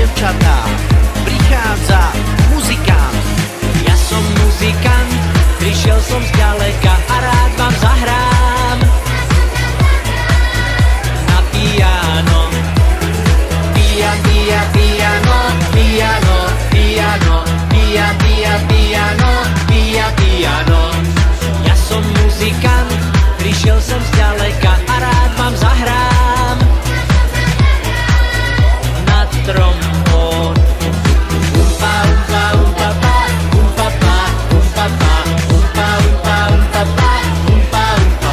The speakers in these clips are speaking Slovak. dievčatá, prichádza muzikant. Ja som muzikant, prišiel som zďaleka a rád vám zahrám na piano. Pia, pia, piano, piano, piano, pia, pia, piano, pia, piano. Ja som muzikant, prišiel som zďaleka a rád vám zahrám na trombón. Umpa, umpa, umpa, pa, umpa, pa, umpa, pa, umpa, umpa, umpa, pa, umpa, umpa.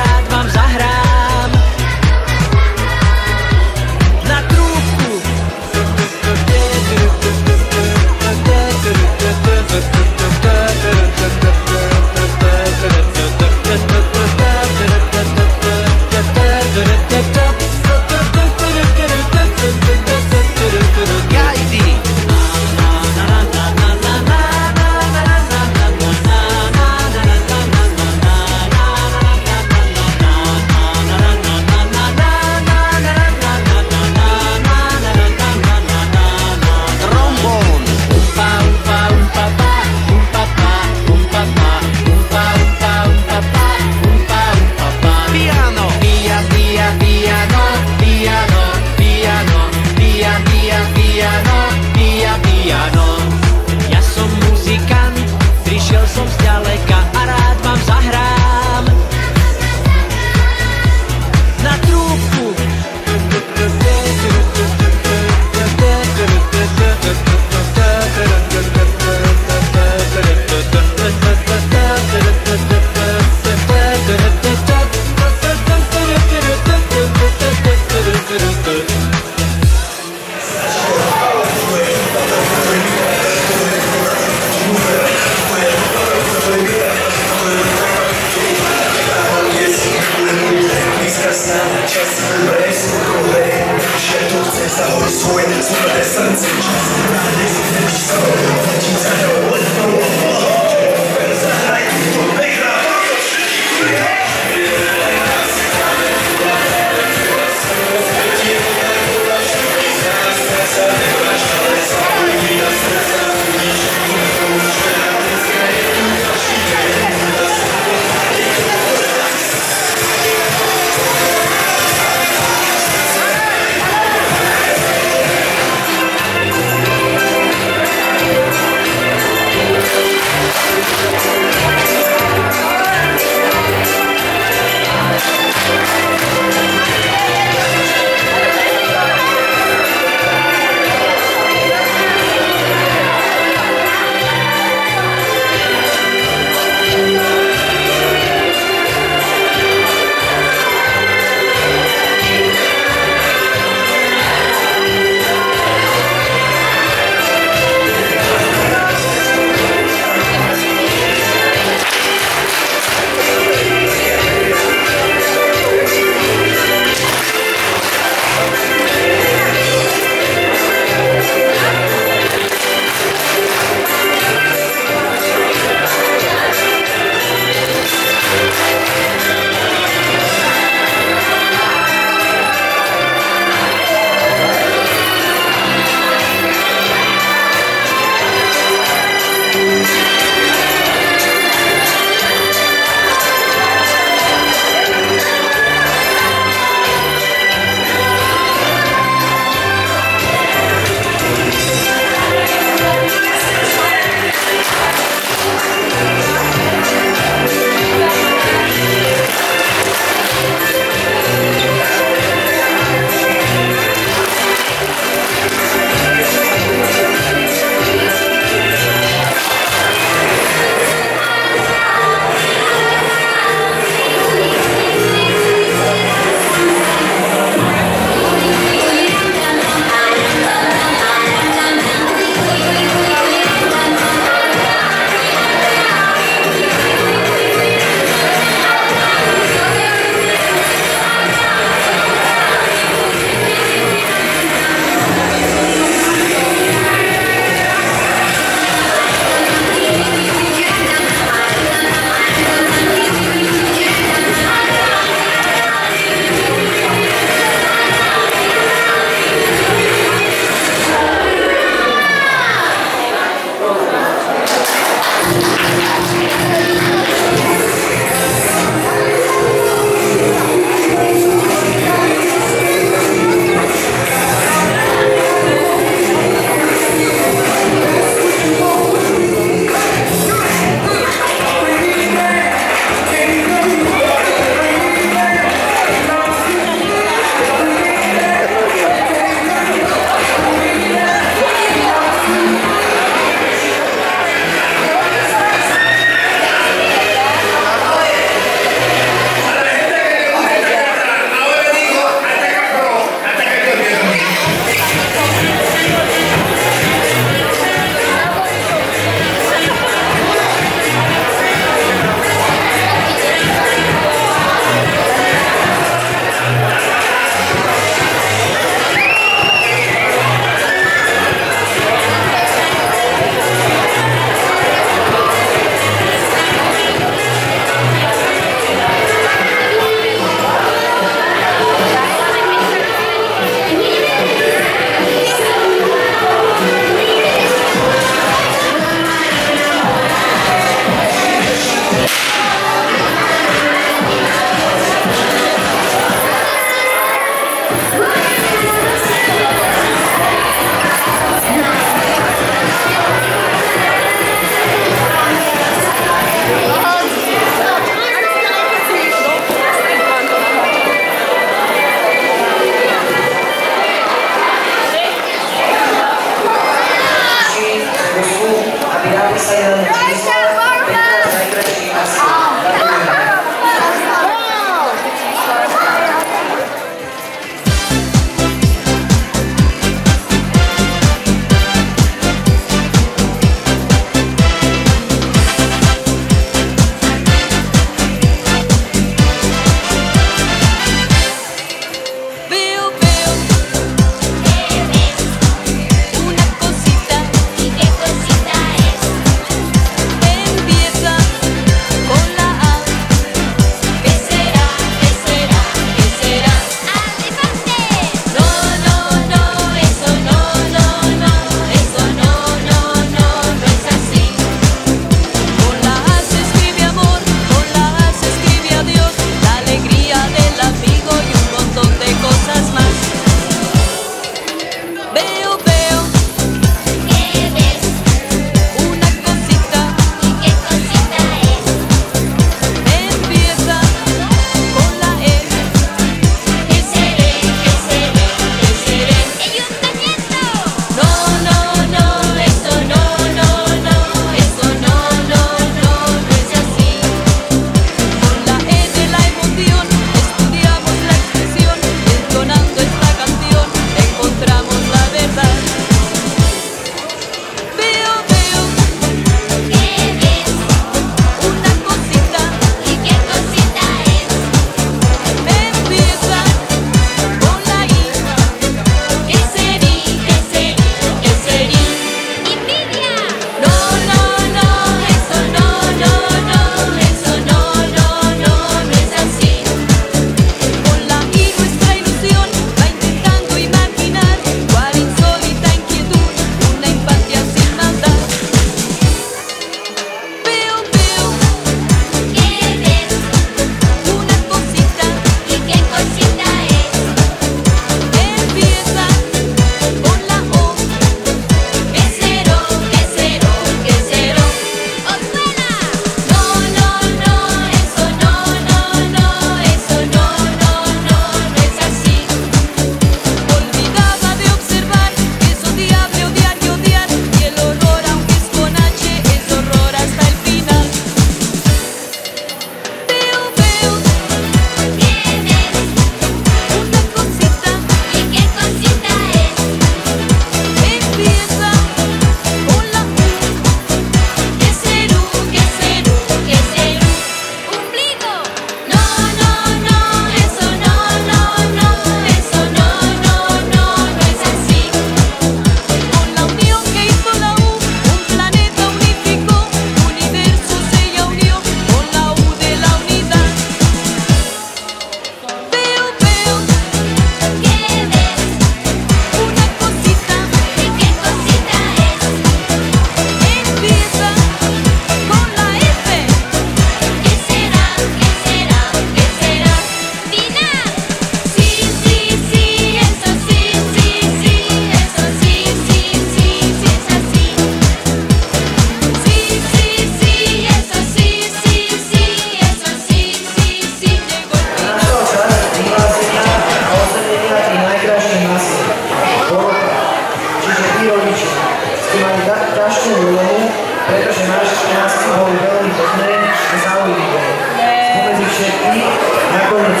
ťažkú úlohu, pretože nás boli veľmi dosné a zaujímavé. Spomedzi všetkých, nakoniec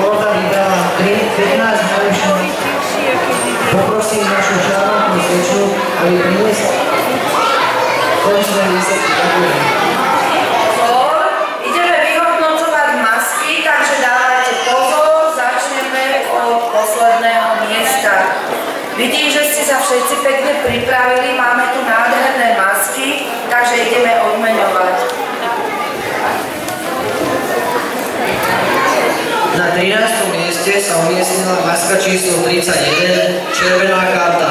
Lorda vybrala 15 najlepších. Poprosím našu šarmantnú slečnu, aby priniesla konečné výsledky. Ideme vyhodnocovať masky, takže dávajte pozor, začneme od posledného miesta. Vidím, že ste sa všetci pekne pripravili, máme tu nádherné masky, takže ideme odmeňovať. Na 13. mieste sa umiestnila maska číslo 31, červená karta.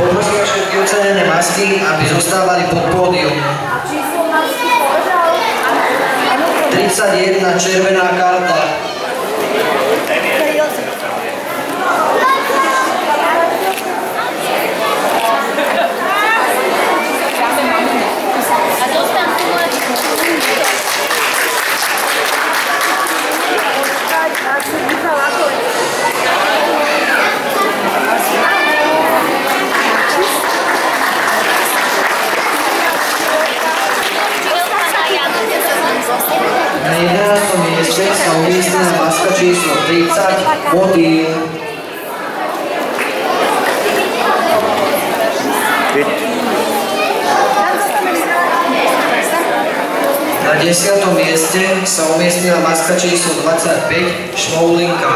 Poprosím všetky ocenené masky, aby zostávali pod pódium. 31, červená karta. Na 11. mieste sa umiestnila maska číslo 30, modíl. Na 10. mieste sa umiestnila maska číslo 25, Šmoulinka.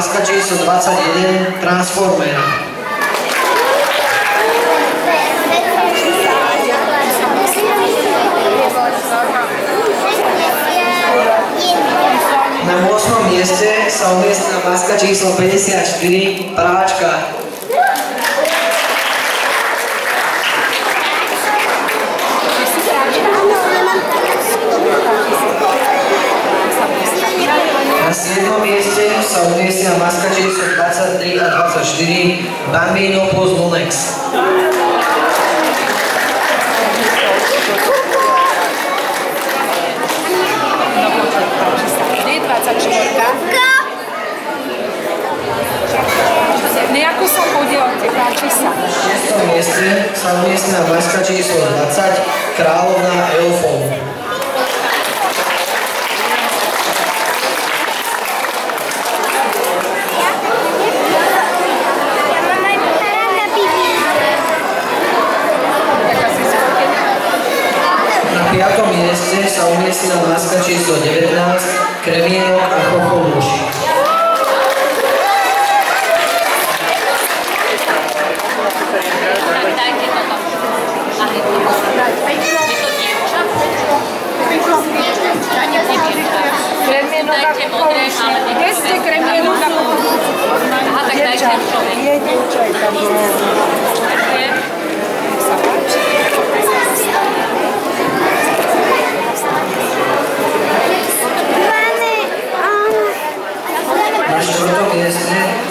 Maska číslo 21, Transformer. Na 8. mieste sa umiestnila maska číslo 54, Pravačka. Na 7. mieste sa umiestnila maska číslo 23 a 24, Bambino Post Lunex. Na 6. mieste sa umiestnila maska číslo 20, Kráľovná Elfov. Na 5. mieste sa umiestnila maska číslo 19, Kremienok a Chocholuš.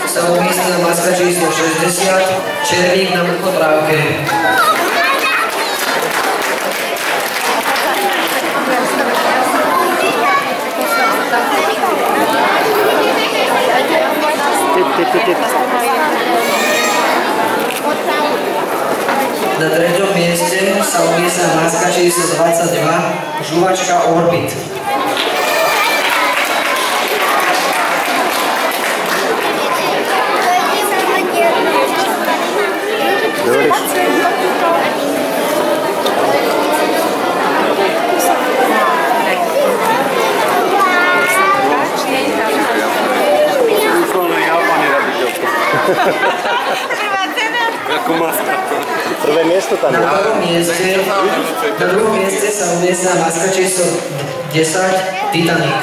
Sa umiestnila maska číslo 60, červík na mrkotrávke. Na 3. mieste sa umiestnila maska číslo 22, žuvačka orbit. Na 2. mieste sa umiestnila maska číslo 10, Titanic.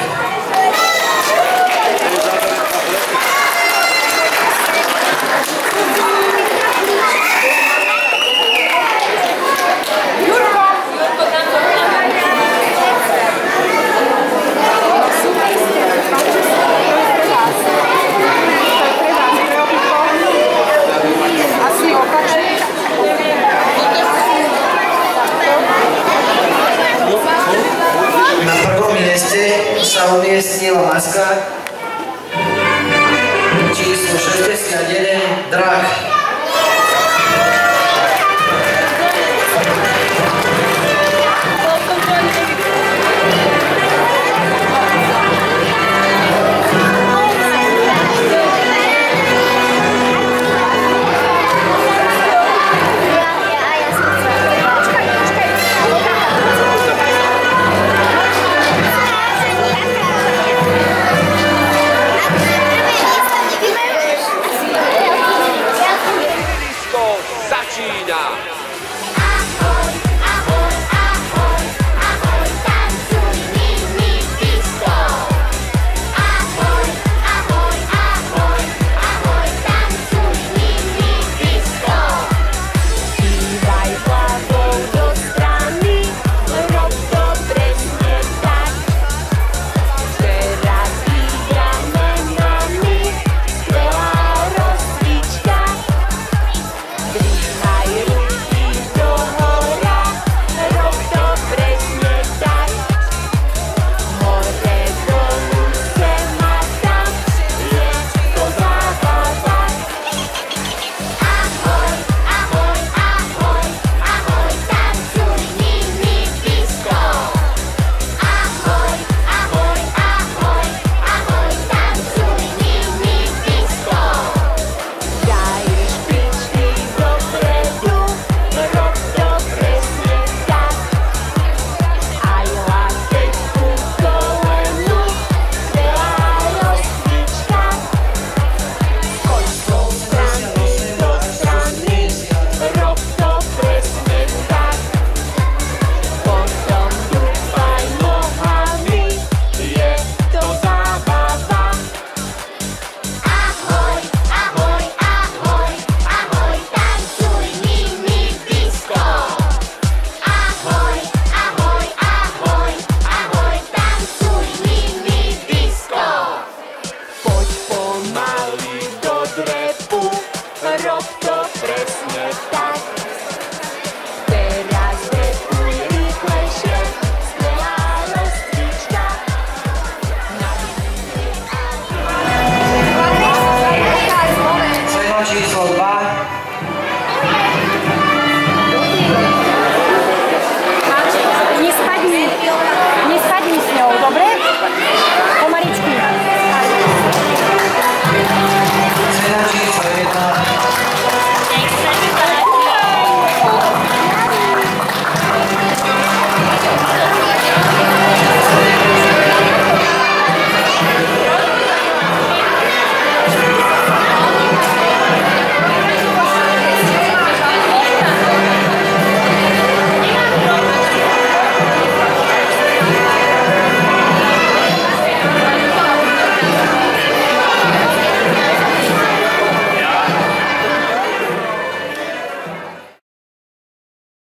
sa